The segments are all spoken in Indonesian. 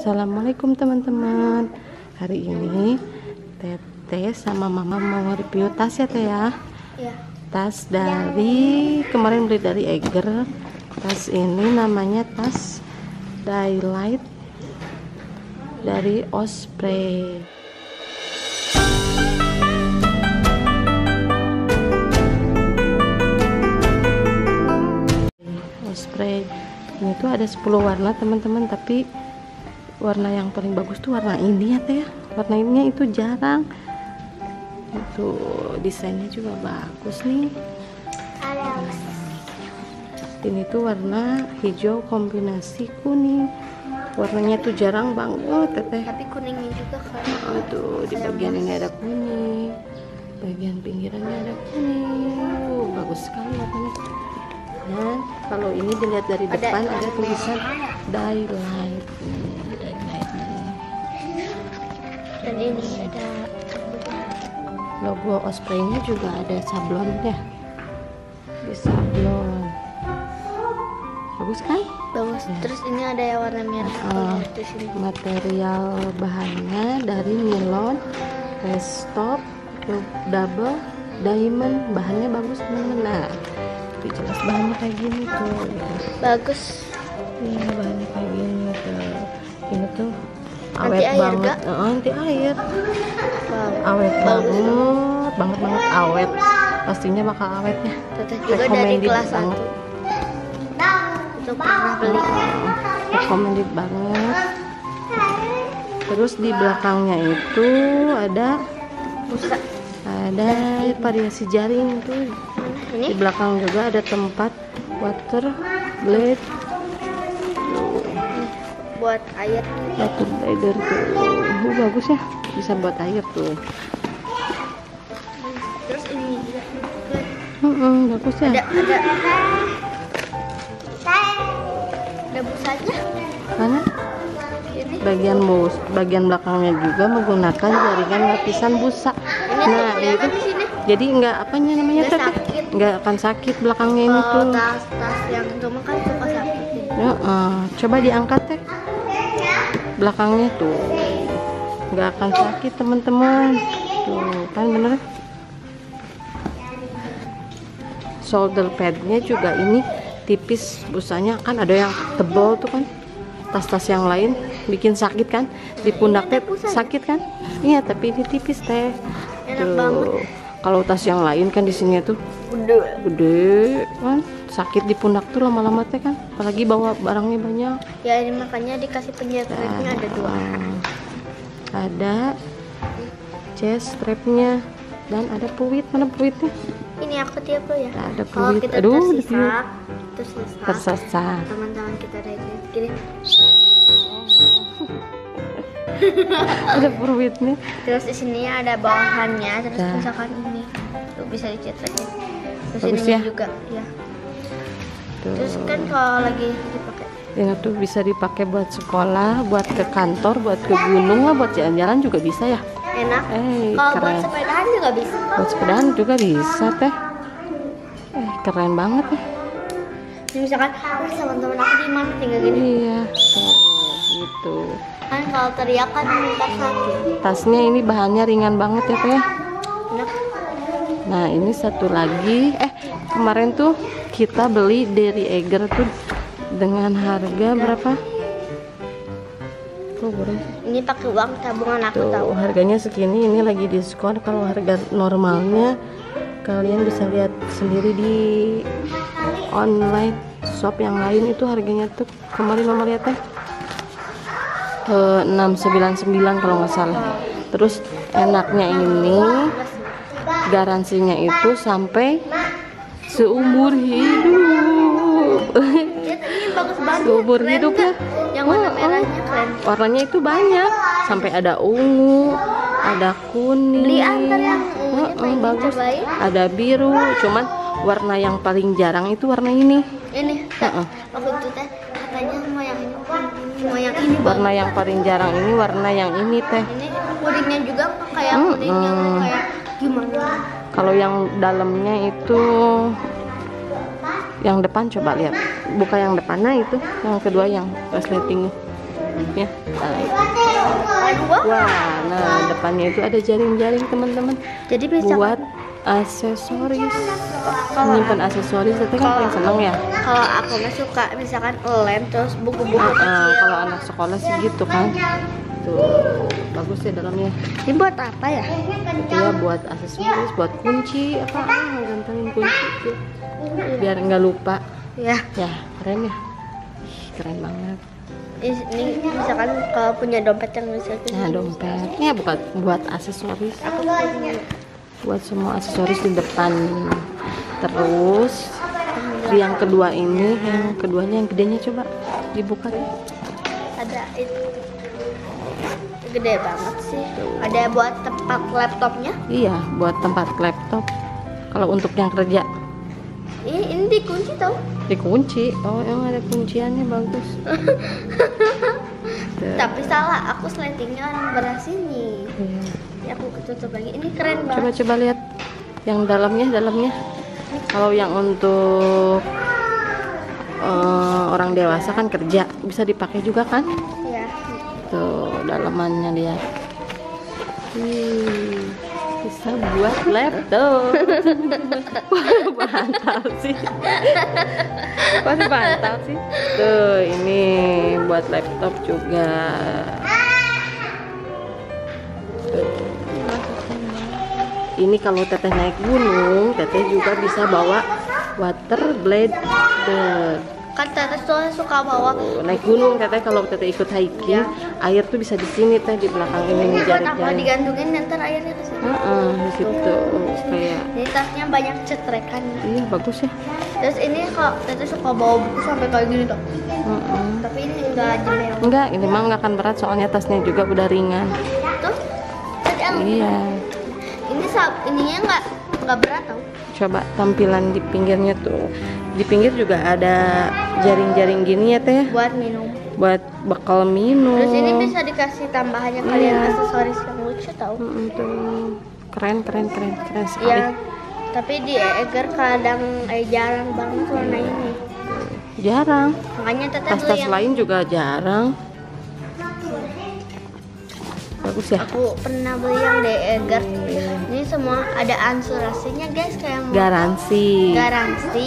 Assalamualaikum teman-teman. Hari ini Teteh sama Mama mau review tas ya Teh ya. Tas dari kemarin beli dari Eiger. Tas ini namanya tas Daylite dari Osprey. Osprey ini tuh ada 10 warna teman-teman, tapi warna yang paling bagus tuh warna ini ya Teh. Warna ininya itu jarang. Itu desainnya juga bagus nih. Nah, ini tuh warna hijau kombinasi kuning. Warnanya tuh jarang banget Teteh. Tapi kuningnya juga kan. Aduh, di bagian ini ada kuning. Bagian pinggirannya ada kuning. Bagus sekali warnanya. Dan kalau ini dilihat dari depan ada tulisan Daylite. Dan ini ada logo Osprey-nya juga ada sablonnya. Di sablon. Bagus kan? Bagus. Ya. Terus ini ada yang warna merah. Material bahannya dari nilon, Restop, double, diamond. Bahannya bagus teman-teman. Nah, itu jelas bahannya kayak gini tuh. Bagus. Ini bahannya kayak gini tuh. Ini tuh awet banget, nanti air awet banget awet, pastinya bakal awetnya. Teteh juga dari kelas 1 itu pernah beli, recommended banget. Terus di belakangnya itu ada busa, ada variasi jaring tuh. Di belakang juga ada tempat water blade buat air. Water Eiger tuh bagus ya, bisa buat air tuh. Terus ini juga bagus ya. Ada busanya. Mana? Ini. Bagian belakangnya juga menggunakan jaringan lapisan busa. Nah, itu jadi nggak Teteh? Nggak akan sakit belakangnya ini tuh. Tas yang itu makan suka sakit. Coba diangkat Teh. Belakangnya tuh nggak akan sakit teman-teman tuh kan, bener. Shoulder padnya juga ini tipis busanya, kan ada yang tebal tuh kan, tas-tas yang lain bikin sakit kan di pundaknya, sakit kan. Iya, tapi ini tipis Teh tuh. Kalau tas yang lain kan di sini tuh gede kan, sakit di pundak tuh lama-lama Teh kan, apalagi bawa barangnya banyak ya. Ini makanya dikasih penjahitnya ada 2, ada chest strapnya dan ada peluit. Mana peluitnya? Ini aku tiap lo ya, ada peluit. Aduh, tersesat teman-teman kita ada gini. Ada peluit nih. Terus di sini ada bawahannya, terus misalkan ini tuh bisa dicetak ya. Terus bagus ini ya? Juga ya. Tuh. Terus kan kalau lagi dipakai. Ini tuh bisa dipakai buat sekolah, buat ke kantor, buat ke gunung lah, buat jalan-jalan juga bisa ya. Enak. Kalau buat sepedaan juga bisa. Buat sepedaan juga bisa Teh. Keren banget ya. Jadi misalkan teman-teman aku di mana tinggal gini. Iya. Tuh, gitu. Kan kalau teriak kan minta sakit. Tasnya ini bahannya ringan banget ya Teh. Enak. Nah, ini satu lagi. Kemarin tuh kita beli dari Eiger tuh dengan harga berapa? Ini pakai uang tabungan aku tuh, tahu. Harganya segini, ini lagi diskon. Kalau harga normalnya kalian bisa lihat sendiri di online shop yang lain, itu harganya tuh kemarin nomor ya Teh 699 kalau nggak salah. Terus enaknya ini garansinya itu sampai seumur hidup. Seumur hidup ya. Yang warna merahnya keren. Warnanya itu banyak, sampai ada ungu, ada kuning. Beli antar yang ungunya bagus. Ada biru, cuman warna yang paling jarang itu warna ini. Ini. Waktu itu Teh katanya mau yang ini. Mau yang ini. Warna yang paling jarang ini warna yang ini Teh. Ini kuningnya juga kayak kuning yang kayak gimana? Kalau yang dalamnya itu, yang depan coba lihat, buka yang depannya itu, yang kedua yang resleting ya, Daylite. Wah, nah depannya itu ada jaring-jaring teman-teman. Jadi bisa buat aksesoris, menyimpan aksesoris. Tapi kan paling seneng ya. Kalau aku mah suka misalkan lem terus buku-buku kecil. Kalau anak sekolah sih gitu kan. Tuh bagus ya dalamnya. Ini buat apa ya? Iya buat aksesoris, buat kunci apa? Gantengin kunci tuh. Biar nggak lupa. Ya. Ya keren ya. Keren banget. Ini misalkan kalau punya dompet yang bisa gitu. Nah dompetnya buat aksesoris. Aku punya. Buat semua aksesoris di depan. Terus yang kedua ini, yang keduanya yang gedenya coba dibuka deh. Ada itu gede banget sih. Ada buat tempat laptopnya? Iya, buat tempat laptop. Kalau untuk yang kerja. Ini dikunci tau? Dikunci. Oh, emang ada kunciannya bagus. Tapi salah, aku slantingnya belah sini. Iya. Aku ketutup lagi. Ini keren banget. Coba lihat yang dalamnya. Kalau yang untuk orang dewasa kan kerja, bisa dipakai juga kan? Iya. Tuh dalamannya dia. Bisa buat laptop. Bantal sih. Pasti bantal sih. Tuh ini buat laptop juga. Ini kalau teteh naik gunung, teteh juga bisa bawa water blade. Kan teteh suka bawa naik gunung, teteh kalau teteh ikut hiking, air tuh bisa di sini teh di belakang ini jarak-jarak. Kalau digantungin nanti airnya ke sini. Di situ kayak. Ini tasnya banyak cetrekan. Iya bagus ya. Terus ini kalau teteh suka bawa buku sampai kayak gini dong. Tapi ini enggak jemel. Enggak, ini mah enggak akan berat soalnya tasnya juga udah ringan. Tuh. Iya. Ininya nggak berat tau. Coba tampilan di pinggirnya tuh. Di pinggir juga ada jaring-jaring gini ya teh. Buat minum. Buat bekal minum. Terus ini bisa dikasih tambahannya kalian aksesoris yang lucu tau. Keren sekali. Ya, tapi di Eiger jarang banget warna ini. Jarang. Makanya teteh tas-tas lain juga jarang. Bagus ya? Aku pernah beli yang di Eiger. Ini semua ada asuransinya guys, kayak garansi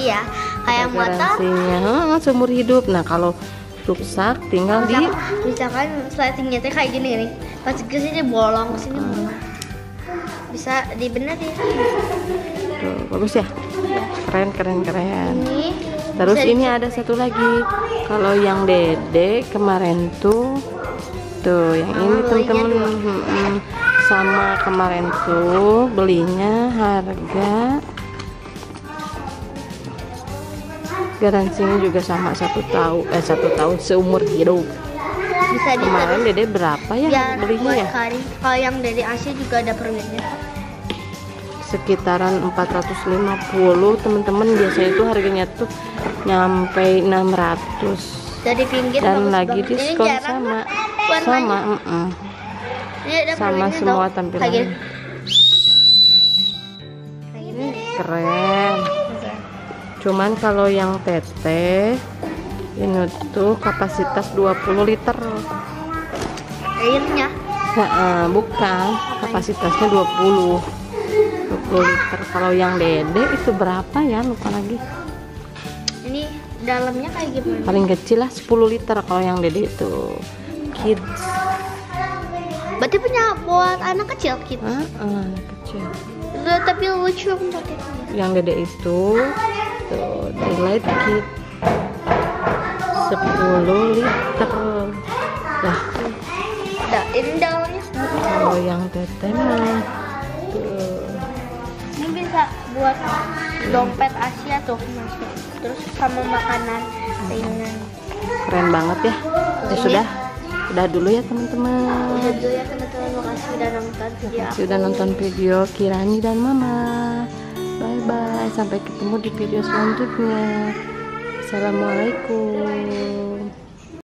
ya, kayak motor seumur hidup. Nah kalau rusak tinggal misalkan slidingnya teh kayak gini pas ke sini bolong, sini bolong, bisa dibenerin. Tuh, bagus ya, keren. Ini, terus ini ada satu lagi kalau yang Dede kemarin tuh yang ini temen-temen sama kemarin tuh belinya harga garansinya juga sama satu tahun seumur hidup. Bisa kemarin Dede berapa ya belinya ya? Kalau yang Dede Asia juga ada permennya sekitaran 450 temen-temen, biasanya itu harganya tuh nyampe 600 dari pinggir dan lagi diskon sama semua tampilannya. Ini keren. Cuman kalau yang teteh ini tuh kapasitas 20 liter airnya. Bukan, kapasitasnya 20 liter. Kalau yang Dede itu berapa ya, lupa lagi. Ini dalamnya kayak gimana? Paling kecil lah 10 liter kalau yang Dede itu. Kids. Berarti punya buat anak kecil kids. Anak kecil. Tapi lucu pakai. Yang Dede itu tuh Daylite Kids 10 liter. Nah. Ini dalamnya. Kalau yang Teteh mah tuh. Ini bisa buat dompet Asia tuh masuk. Terus sama makanan ringan. Keren banget ya. Ya sudah. Udah dulu ya teman-teman. Makasih udah nonton video. Makasih udah nonton video Kirani dan Mama. Bye bye. Sampai ketemu di video selanjutnya. Assalamualaikum.